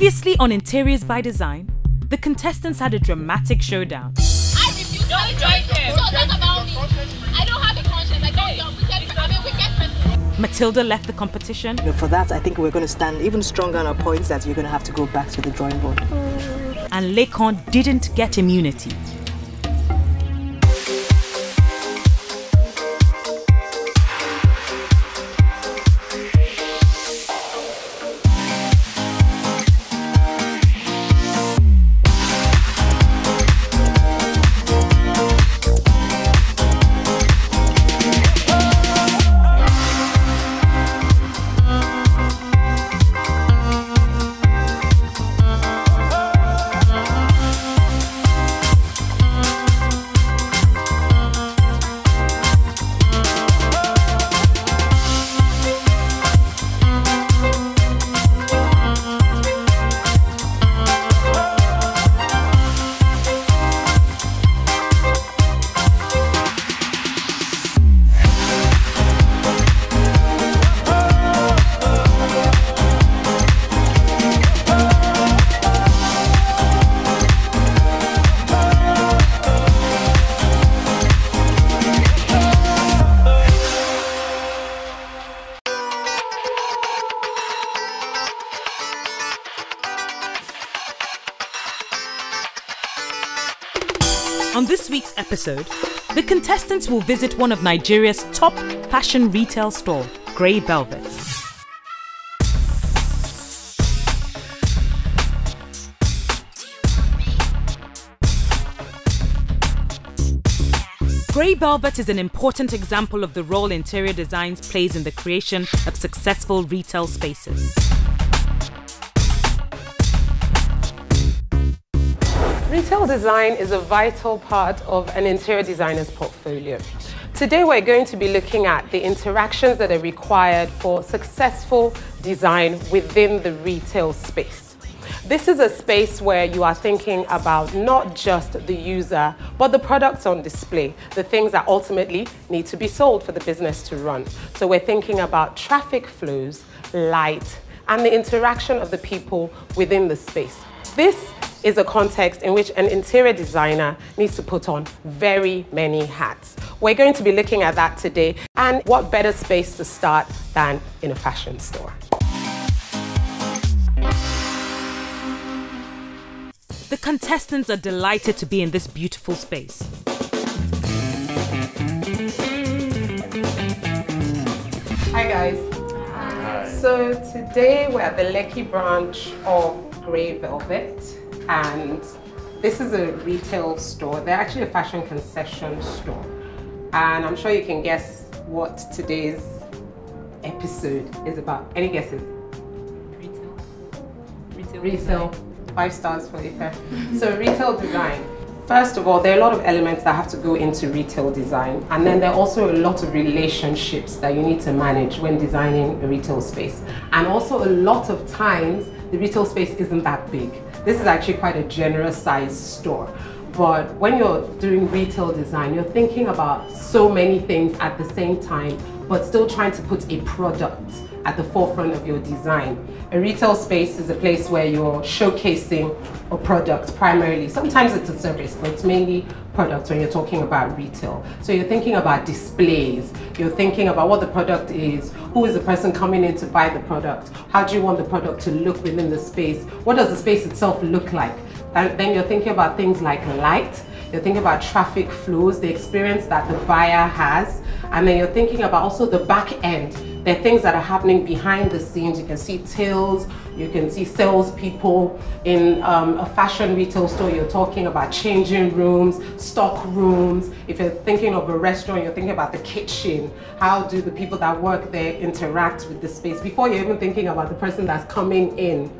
Previously on Interiors by Design, the contestants had a dramatic showdown. I refuse to enjoy them. So that's about me. I don't have a conscience. I don't know. I'm a wicked person. Matilda left the competition. For that, I think we're going to stand even stronger on our points that you're going to have to go back to the drawing board. And Lekki didn't get immunity. On this week's episode, the contestants will visit one of Nigeria's top fashion retail store, Grey Velvet. Grey Velvet is an important example of the role interior design plays in the creation of successful retail spaces. Retail design is a vital part of an interior designer's portfolio. Today we're going to be looking at the interactions that are required for successful design within the retail space. This is a space where you are thinking about not just the user, but the products on display, the things that ultimately need to be sold for the business to run. So we're thinking about traffic flows, light, and the interaction of the people within the space. This is a context in which an interior designer needs to put on very many hats. We're going to be looking at that today, and what better space to start than in a fashion store. The contestants are delighted to be in this beautiful space. Hi guys. Hi. So today we're at the Lekki branch of Grey Velvet. And this is a retail store. They're actually a fashion concession store. And I'm sure you can guess what today's episode is about. Any guesses? Retail. Retail. 5 stars for Ife. So retail design. First of all, there are a lot of elements that have to go into retail design. And then there are also a lot of relationships that you need to manage when designing a retail space. And also a lot of times, the retail space isn't that big. This is actually quite a generous sized store. But when you're doing retail design, you're thinking about so many things at the same time, but still trying to put a product at the forefront of your design. A retail space is a place where you're showcasing a product primarily. Sometimes it's a service, but it's mainly products when you're talking about retail. So you're thinking about displays, you're thinking about what the product is, who is the person coming in to buy the product, how do you want the product to look within the space, what does the space itself look like? And then you're thinking about things like light, you're thinking about traffic flows, the experience that the buyer has, and then you're thinking about also the back end. There are things that are happening behind the scenes. You can see tails, you can see salespeople. In a fashion retail store, you're talking about changing rooms, stock rooms. If you're thinking of a restaurant, you're thinking about the kitchen. How do the people that work there interact with the space? Before you're even thinking about the person that's coming in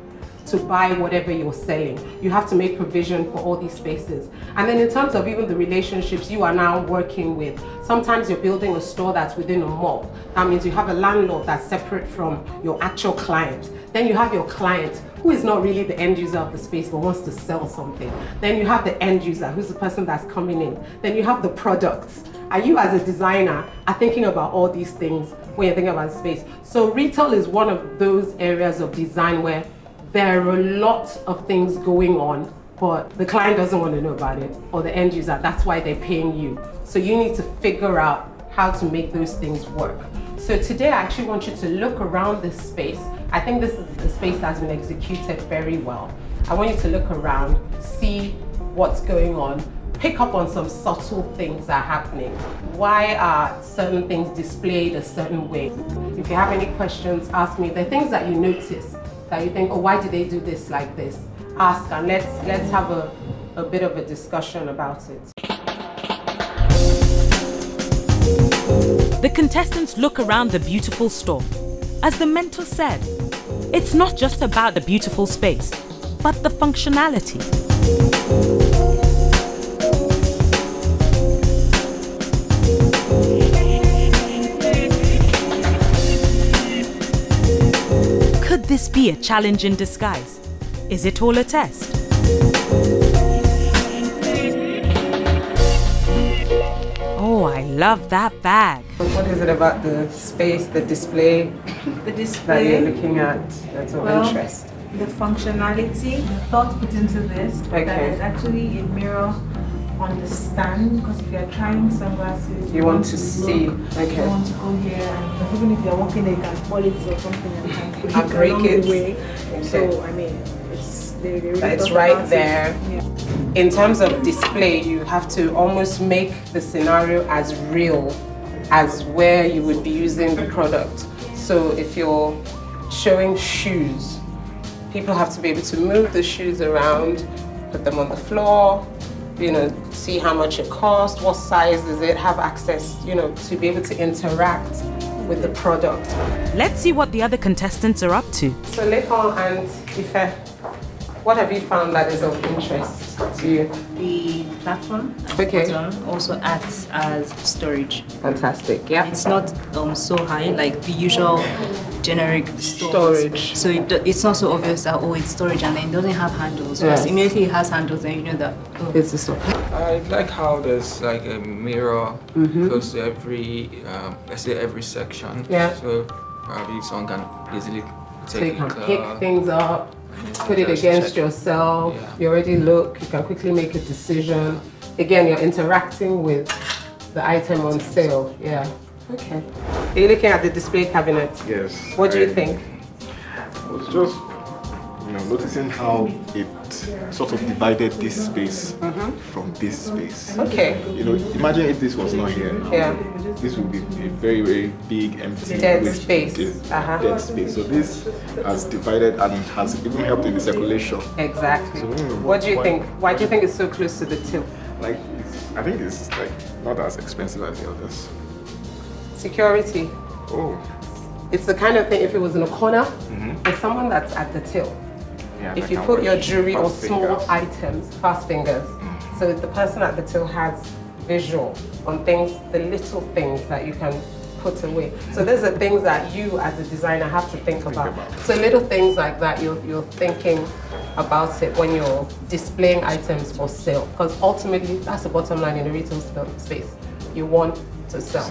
to buy whatever you're selling, you have to make provision for all these spaces. And then in terms of even the relationships you are now working with, sometimes you're building a store that's within a mall. That means you have a landlord that's separate from your actual client. Then you have your client who is not really the end user of the space but wants to sell something. Then you have the end user who's the person that's coming in. Then you have the products. And you as a designer are thinking about all these things when you're thinking about space. So retail is one of those areas of design where There are a lot of things going on, but the client doesn't want to know about it, or the end user. That's why they're paying you. So you need to figure out how to make those things work. So today I actually want you to look around this space. I think this is the space that's been executed very well. I want you to look around, see what's going on, pick up on some subtle things that are happening. Why are certain things displayed a certain way? If you have any questions, ask me. The things that you notice that you think, oh, why do they do this like this? Ask, and let's have a bit of a discussion about it. The contestants look around the beautiful store. As the mentor said, it's not just about the beautiful space, but the functionality. Could this be a challenge in disguise? Is it all a test? Oh, I love that bag. What is it about the space, the display, that you're looking at that's of interest? The functionality, the thought put into this, that is actually a mirror on the stand, because if you're trying sunglasses, you want to see. Okay. You want to go here, and even if you're walking, they can fall it or something and break it. Okay. So I mean, it's right there. Yeah. In terms of display, you have to almost make the scenario as real as where you would be using the product. So if you're showing shoes, people have to be able to move the shoes around, put them on the floor. You know, see how much it costs, what size is it, have access, you know, to be able to interact with the product. Let's see what the other contestants are up to. So Lekki and Ife, what have you found that is of interest to you? The platform, also acts as storage. Fantastic, yeah. It's not so high like the usual generic storage. So it's not so obvious that, oh, it's storage, and then it doesn't have handles. Yes. Immediately it has handles, and you know that. Oh. It's a storage. I like how there's like a mirror close to every, let's say, every section. Yeah. So probably someone can easily take it. So you can pick things up, put it against yourself. Yeah. You already look, you can quickly make a decision. Again, you're interacting with the item on sale. Yeah. Okay. Are you looking at the display cabinet? Yes. What do you think? I was just, you know, noticing how it sort of divided this space from this space. Okay. You know, imagine if this was not here. Yeah. This would be a very, very big empty dead space. Dead space. So this has divided and it has even helped in the circulation. Exactly. So, you know, what do you think? Why do you think it's so close to the tip? Like, I think it's like not as expensive as the others. Security. Oh. It's the kind of thing, if it was in a corner, it's someone that's at the till. Yeah, if you put your jewelry or small items, fast fingers, so the person at the till has visual on things, the little things that you can put away. So those are things that you as a designer have to think about. So little things like that, you're thinking about it when you're displaying items for sale. Because ultimately, that's the bottom line in the retail space. You want to sell.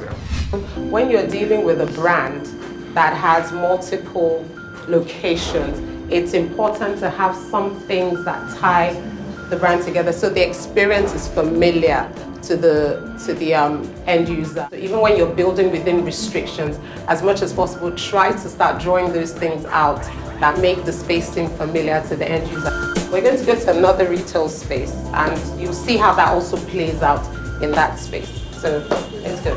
When you're dealing with a brand that has multiple locations, it's important to have some things that tie the brand together so the experience is familiar to the end user. So even when you're building within restrictions, as much as possible, try to start drawing those things out that make the space seem familiar to the end user. We're going to go to another retail space and you'll see how that also plays out in that space. So let's go.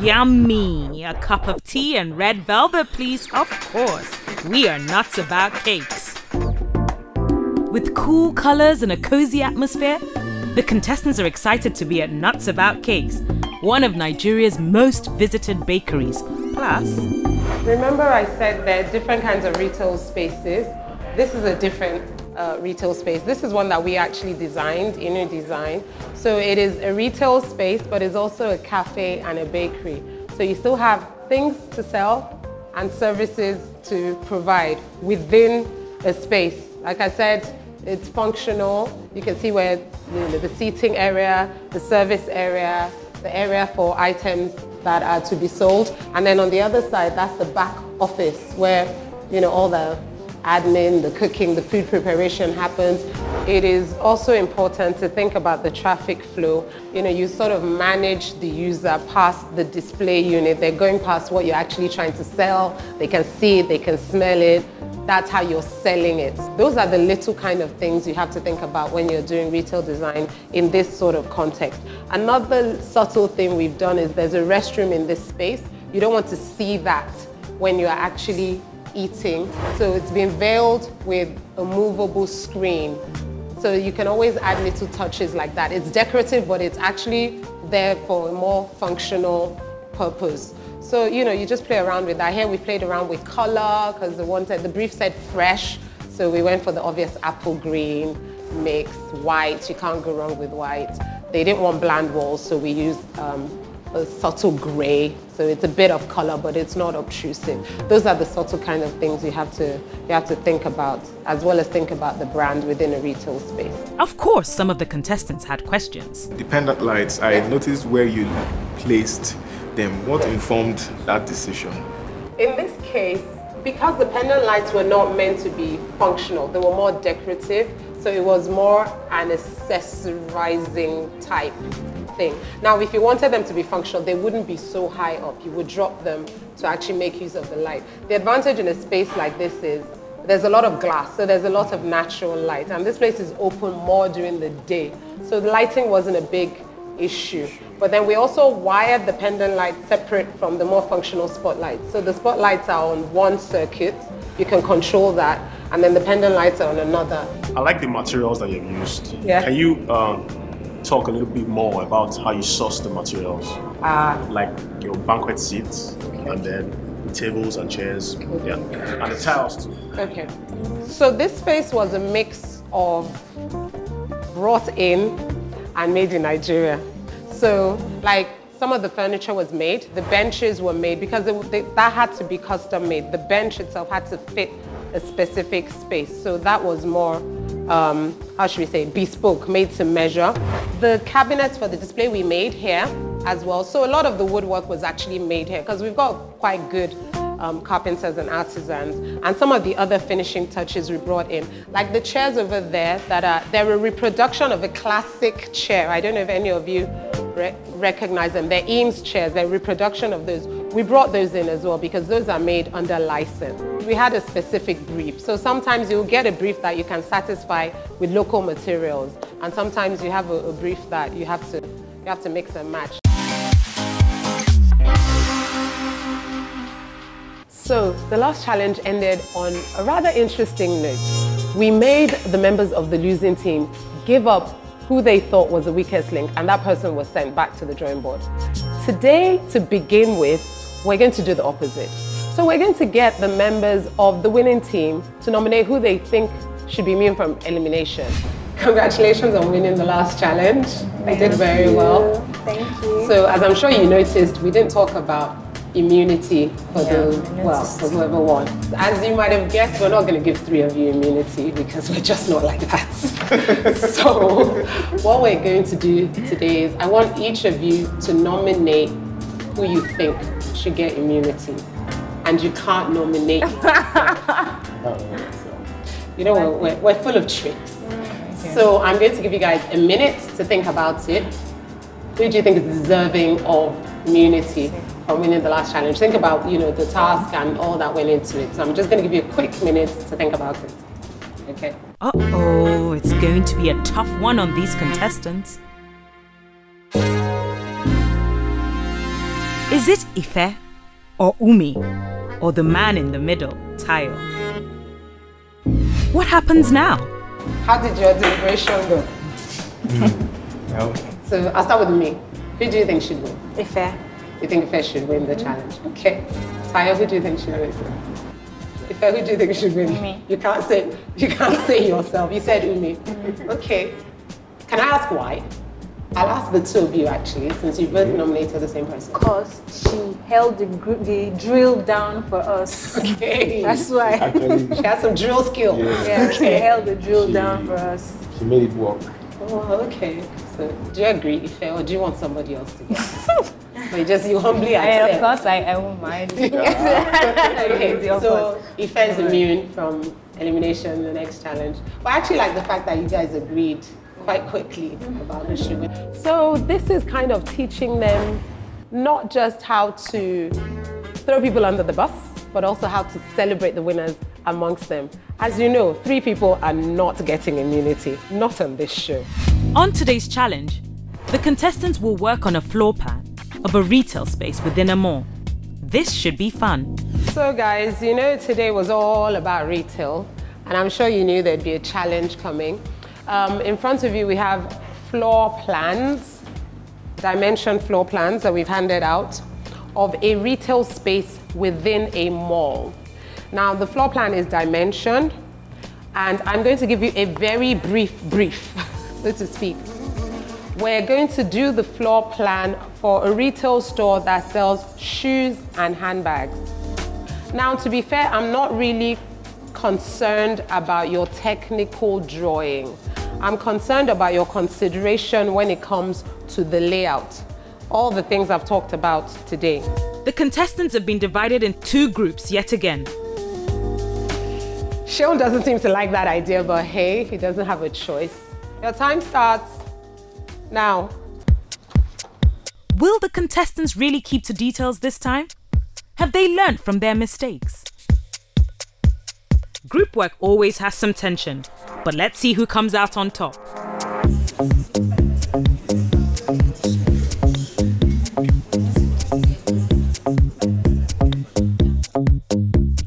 Yummy. A cup of tea and red velvet, please. Of course. We are nuts about cakes. With cool colors and a cozy atmosphere, the contestants are excited to be at Nuts About Cakes, one of Nigeria's most visited bakeries. Plus, remember I said there are different kinds of retail spaces. This is a different retail space. This is one that we actually designed, Interior Design. So it is a retail space, but it's also a cafe and a bakery. So you still have things to sell and services to provide within a space. Like I said, it's functional. You can see where the seating area, the service area, the area for items that are to be sold. And then on the other side, that's the back office where, you know, all the admin, the cooking, the food preparation happens. It is also important to think about the traffic flow. You know, you sort of manage the user past the display unit. They're going past what you're actually trying to sell. They can see it, they can smell it. That's how you're selling it. Those are the little kind of things you have to think about when you're doing retail design in this sort of context. Another subtle thing we've done is there's a restroom in this space. You don't want to see that when you're actually eating. So it's been veiled with a movable screen. So you can always add little touches like that. It's decorative, but it's actually there for a more functional purpose. So, you know, you just play around with that. Here we played around with color because the brief said fresh. So we went for the obvious apple green mix, white. You can't go wrong with white. They didn't want bland walls, so we used a subtle gray. So it's a bit of color, but it's not obtrusive. Those are the subtle kind of things you have to think about, as well as think about the brand within a retail space. Of course, some of the contestants had questions. The pendant lights, I noticed where you placed them. What informed that decision? In this case, because the pendant lights were not meant to be functional, they were more decorative, so it was more an accessorizing type thing. Now, if you wanted them to be functional, they wouldn't be so high up. You would drop them to actually make use of the light. The advantage in a space like this is there's a lot of glass, so there's a lot of natural light, and this place is open more during the day, so the lighting wasn't a big issue. But then we also wired the pendant light separate from the more functional spotlights. So the spotlights are on one circuit, you can control that, and then the pendant lights are on another. I like the materials that you've used. Yeah. Can you talk a little bit more about how you source the materials? Like your banquet seats, okay, and then the tables and chairs, okay, yeah, and the tiles too. Okay. So this space was a mix of brought in and made in Nigeria. So, like, some of the furniture was made, the benches were made, because that had to be custom made. The bench itself had to fit a specific space. So that was more, how should we say, bespoke, made to measure. The cabinets for the display we made here as well. So a lot of the woodwork was actually made here, because we've got quite good carpenters and artisans, and some of the other finishing touches we brought in. Like the chairs over there, they're a reproduction of a classic chair. I don't know if any of you recognize them. They're Eames chairs, they're a reproduction of those. We brought those in as well because those are made under license. We had a specific brief. So sometimes you'll get a brief that you can satisfy with local materials, and sometimes you have a brief that you have to mix and match. So the last challenge ended on a rather interesting note. We made the members of the losing team give up who they thought was the weakest link, and that person was sent back to the drawing board. Today, to begin with, we're going to do the opposite. So we're going to get the members of the winning team to nominate who they think should be immune from elimination. Congratulations on winning the last challenge. You did very well. Thank you. So as I'm sure you noticed, we didn't talk about immunity for for whoever won. As you might have guessed, we're not going to give three of you immunity because we're just not like that. So what we're going to do today is I want each of you to nominate who you think should get immunity, and you can't nominate yourself. You know, we're full of tricks. Okay. So I'm going to give you guys a minute to think about it. Who do you think is deserving of immunity from winning the last challenge? Think about, you know, the task and all that went into it. So I'm just going to give you a quick minute to think about it. Okay. Uh-oh, it's going to be a tough one on these contestants. Is it Ife or Umi or the man in the middle, Tayo? What happens now? How did your deliberation go? So I'll start with me. Who do you think should win? Ife. You think Ife should win the challenge? Okay. Tayo, who do you think should win? Ife, who do you think should win? Umi. You can't say yourself. You said Umi. Okay. Can I ask why? I'll ask the two of you actually, since you both nominated the same person. Because she held the drill down for us. Okay. That's why. Actually, she has some drill skills. Yeah, she held the drill down for us. She made it work. Oh, okay. So, do you agree, Ife, or do you want somebody else to guess? But just you humbly accept. Of course, I won't mind. Okay, so Ife is immune from elimination in the next challenge. But I actually like the fact that you guys agreed quite quickly about the sugar. So this is kind of teaching them not just how to throw people under the bus, but also how to celebrate the winners amongst them. As you know, 3 people are not getting immunity, not on this show. On today's challenge, the contestants will work on a floor plan of a retail space within a mall. This should be fun. So guys, you know today was all about retail, and I'm sure you knew there'd be a challenge coming. In front of you, we have floor plans, dimension floor plans that we've handed out of a retail space within a mall. Now, the floor plan is dimensioned, and I'm going to give you a very brief, so to speak. We're going to do the floor plan for a retail store that sells shoes and handbags. Now, to be fair, I'm not really concerned about your technical drawing. I'm concerned about your consideration when it comes to the layout. All the things I've talked about today. The contestants have been divided in 2 groups yet again. Seun doesn't seem to like that idea, but hey, he doesn't have a choice. Your time starts now. Will the contestants really keep to details this time? Have they learned from their mistakes? Group work always has some tension, but let's see who comes out on top.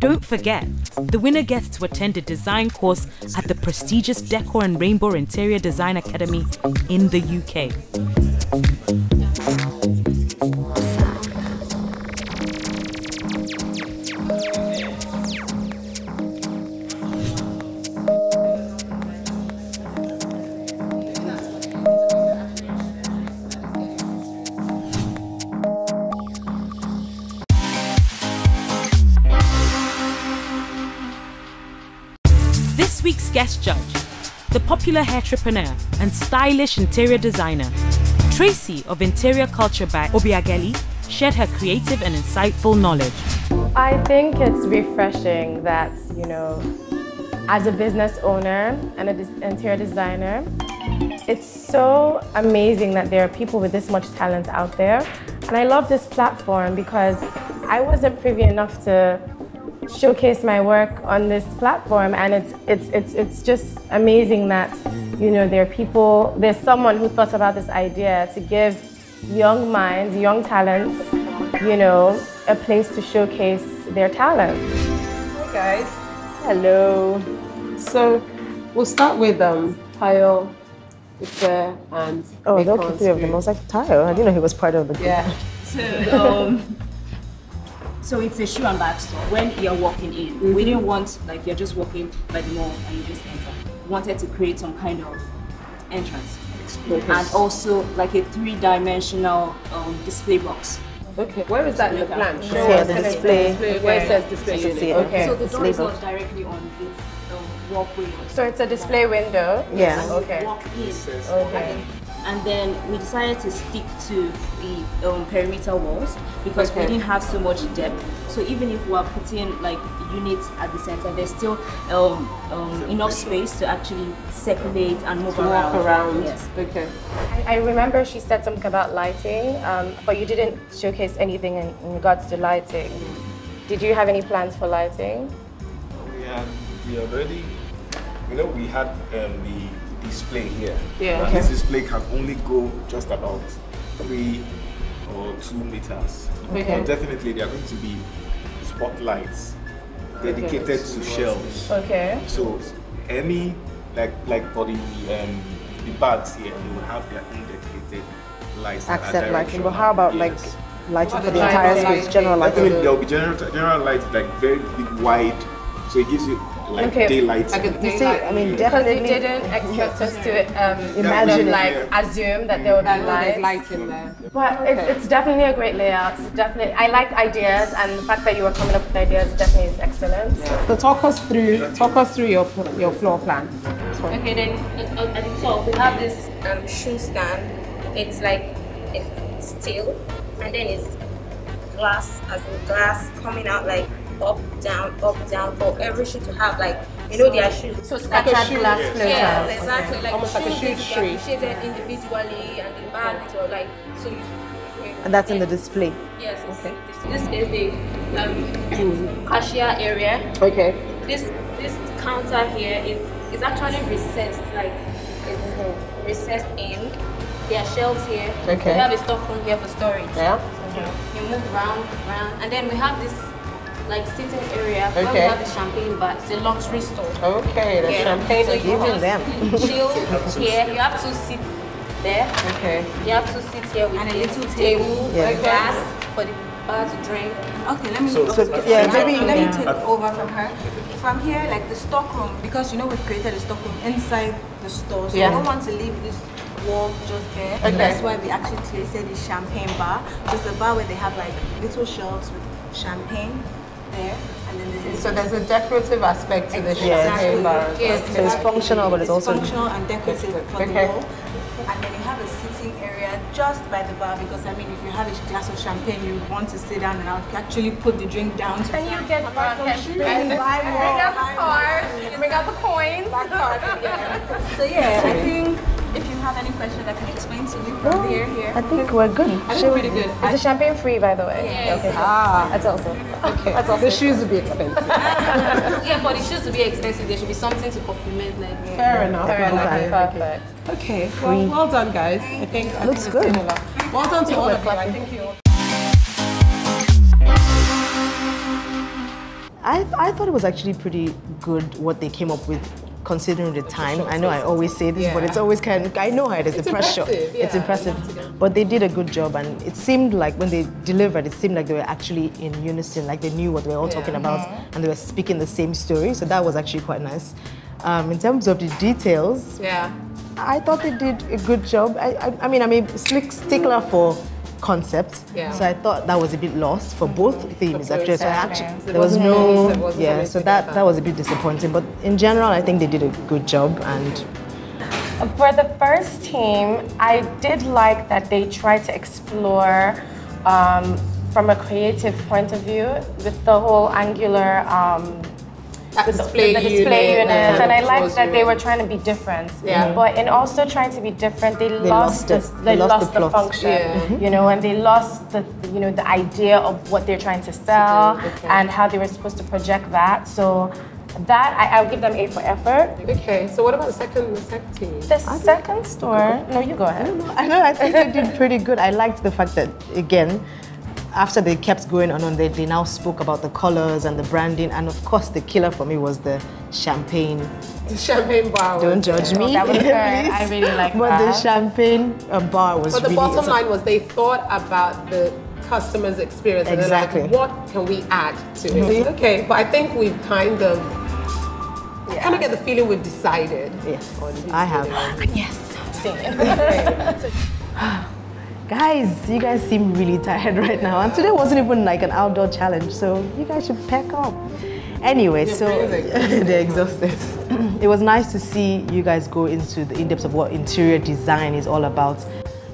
Don't forget, the winner gets to attend a design course at the prestigious Decor and Rainbow Interior Design Academy in the UK. Guest judge, the popular hairtripreneur and stylish interior designer, Tracy of Interior Culture by Obiageli, shared her creative and insightful knowledge. I think it's refreshing that, you know, as a business owner and an interior designer, it's so amazing that there are people with this much talent out there. And I love this platform because I wasn't privy enough to showcase my work on this platform, and it's just amazing that, you know, there's someone who thought about this idea to give young minds, young talents, you know, a place to showcase their talent. Hi guys. Hello. So we'll start with Tayo, Ife, and oh, they'll keep 3 of them. I was like, Tayo, I didn't know he was part of the group. Yeah. So, so it's a shoe and bag store. When you're walking in, we didn't want, like, you're just walking by the mall and you just enter. We wanted to create some kind of entrance. And also, like, a 3-dimensional display box. Okay, where is that in the plan? Sure. Yeah, the display. Where it says display unit. Okay. So the door is not directly on the walkway. So it's a display window? Yeah. So okay. Walk in. Okay. And then we decided to stick to the perimeter walls because we didn't have so much depth. So even if we are putting like units at the center, there's still enough space to actually circulate and move around. Yes. Okay. I remember she said something about lighting, but you didn't showcase anything in regards to lighting. Did you have any plans for lighting? We had the display here. Yeah. This display can only go just about 3 or 2 meters. Okay. But definitely there are going to be spotlights dedicated to shelves. Okay. So any like for the bags here, they will have their own dedicated lights. Except lighting. But how about like lighting for the entire space? General lighting. There will be general lights, like very big, wide. So it gives you a like daylighting. I mean, definitely they didn't expect us to imagine, like, assume that there would be light in there. But it's definitely a great layout. Definitely, I like ideas, and the fact that you were coming up with ideas definitely is excellent. Yeah. So talk us through your floor plan. Sorry. Okay, then at the top we have this shoe stand. It's like steel, and then it's glass, as in glass coming out like up, down, for every shoe to have like, you know, their shoes. So it's like a shoe glass floater. Yeah, exactly. Like almost like a shoe tree. Shaded individually and the bags or like, so you, and that's in the display? Yes. Okay. This is the cashier area. Okay. This counter here is actually recessed, like it's recessed in. There are shelves here. Okay. We have a stock room here for storage. Yeah. Okay. You move round, and then we have this like sitting area where we have the champagne bar. It's a luxury store. Okay, the champagne is even them. Chill here. You have to sit there. Okay. You have to sit here with a little table, a glass for the bar to drink. Okay, let me. Let me take over from her. If I'm here, like the stockroom, because you know we've created a stockroom inside the store, so I don't want to leave this wall just there. Okay. That's why we actually created the champagne bar. It's a bar where they have like little shelves with champagne there, and then there's so there's a decorative aspect to the champagne bar. Yes. So it's functional, but it's also functional and decorative for the wall. And then you have a sitting area just by the bar, because I mean, if you have a glass of champagne, you want to sit down and actually put the drink down. And you get some shoes and buy more. Bring out the cards, bring out the coins. So yeah, I think if you have any question, I can explain to you from here. I think we're good. I think we're pretty good. Is the champagne free, by the way? Yes. Okay. Ah, that's also. Okay. That's also. The shoes would be expensive. Yeah, for the shoes to be expensive, there should be something to complement that. Like, Fair enough. Perfect. Okay. Well done, guys. I think looks good. Well done to all of you. Thank you. I thought it was actually pretty good what they came up with, considering the time. I know I always say this, but it's always kind of, I know how it is, the pressure. It's impressive. But they did a good job, and it seemed like when they delivered, it seemed like they were actually in unison, like they knew what they were all talking about, and they were speaking the same story, so that was actually quite nice. In terms of the details, I thought they did a good job. I mean, I'm a stickler for concept, so I thought that was a bit lost for both themes actually. So there was no, so that was a bit disappointing. But in general, I think they did a good job. And for the first team, I did like that they tried to explore from a creative point of view with the whole angular display units, and I liked that they were trying to be different. Yeah. But in also trying to be different, they lost the function, you know, and they lost the, you know, the idea of what they're trying to sell and how they were supposed to project that. So that I'll give them A for effort. Okay, so what about the second team? The second store. No, you go ahead. I think they did pretty good. I liked the fact that again, after they kept going on, they now spoke about the colors and the branding, and of course the killer for me was the champagne. The champagne bar. Don't judge me. That was her. I really like that. But the champagne bar was. But the bottom line was they thought about the customer's experience. Exactly. And like, what can we add to it? Okay, but I think we've kind of, kind of get the feeling we've decided. Yes, I have. Yes, I'm seeing it. Guys, you guys seem really tired right now, and today wasn't even like an outdoor challenge, so you guys should pack up. Anyway, so they're exhausted. It was nice to see you guys go into the in-depth of what interior design is all about.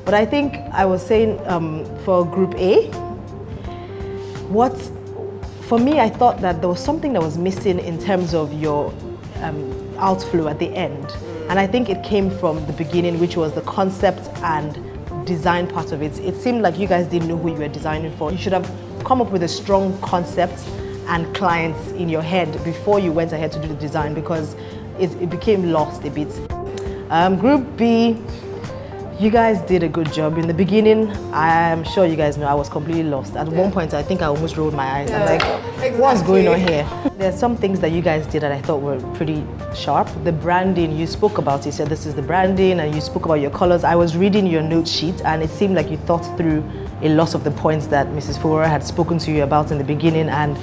But I think I was saying for Group A, for me, I thought that there was something that was missing in terms of your outflow at the end. And I think it came from the beginning, which was the concept and design part of it. It seemed like you guys didn't know who you were designing for. You should have come up with a strong concept and clients in your head before you went ahead to do the design, because it became lost a bit. Group B, you guys did a good job. In the beginning, I'm sure you guys know I was completely lost. At one point, I think I almost rolled my eyes. I'm like, what's going on here? There are some things that you guys did that I thought were pretty sharp. The branding, you spoke about it. You said this is the branding, and you spoke about your colors. I was reading your note sheet, and it seemed like you thought through a lot of the points that Mrs. Fowora had spoken to you about in the beginning, and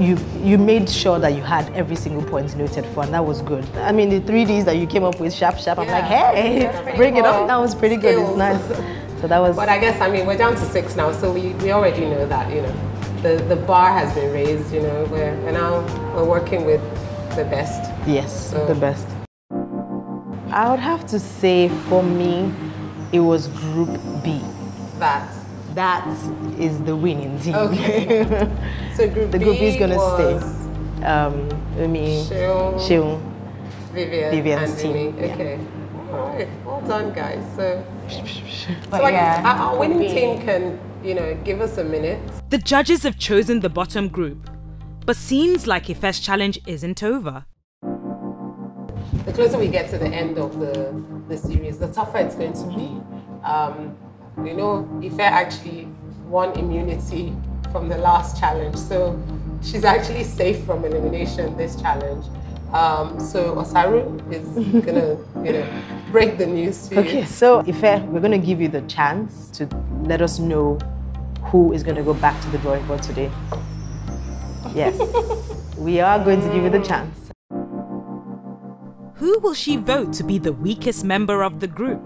you made sure that you had every single point noted for, and that was good. I mean, the 3Ds that you came up with, sharp, I'm like, hey, bring it up. That was pretty good, it's nice. So that was... But I guess, I mean, we're down to 6 now, so we already know that, you know. The bar has been raised, you know, and now we're working with the best. Yes, so. The best. I would have to say, for me, it was Group B. That is the winning team. Okay. So Group B is going to stay. Sheung, Vivian's team. Okay. Yeah. All right. Well done, guys. So I guess our winning team can, you know, give us a minute. The judges have chosen the bottom group, but seems like Ife's challenge isn't over. The closer we get to the end of the series, the tougher it's going to be. You know, Ife actually won immunity from the last challenge, so she's actually safe from elimination this challenge. So Osaru is gonna, you know, break the news to you. Okay, so Ife, we're gonna give you the chance to let us know who is gonna go back to the drawing board today. Yes, we are going to give you the chance. Who will she vote to be the weakest member of the group?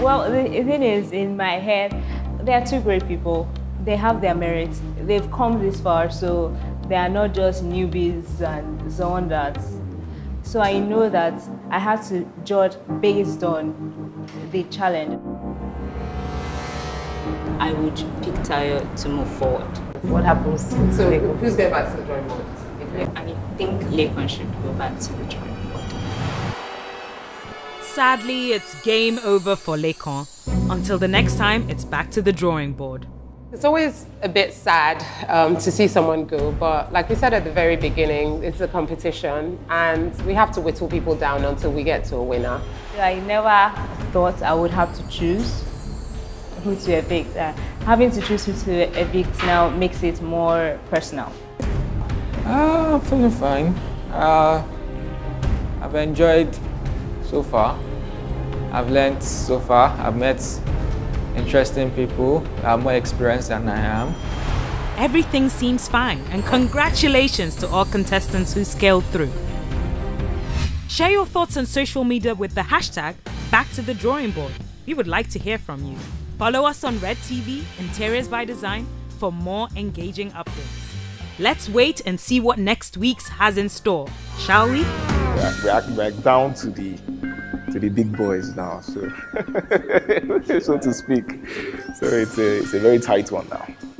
Well, the thing is, in my head, they are two great people. They have their merits. They've come this far, so they are not just newbies and so on that. So I know that I have to judge based on the challenge. I would pick Tayo to move forward. What happens to Lekon? Who's going back to the drawing board? I think Lekon should go back to the drawing board. Sadly, it's game over for Lekon. Until the next time, it's back to the drawing board. It's always a bit sad to see someone go, but like we said at the very beginning, it's a competition and we have to whittle people down until we get to a winner. I never thought I would have to choose who to evict. Having to choose who to evict now makes it more personal. I'm feeling fine. I've enjoyed so far. I've learned so far. I've met interesting people. I'm more experienced than I am. Everything seems fine, and congratulations to all contestants who scaled through. Share your thoughts on social media with the hashtag #BackToTheDrawingBoard. We would like to hear from you. Follow us on Red TV, Interiors by Design, for more engaging updates. Let's wait and see what next week's has in store, shall we? We're down to the big boys now, so, so to speak. So it's a very tight one now.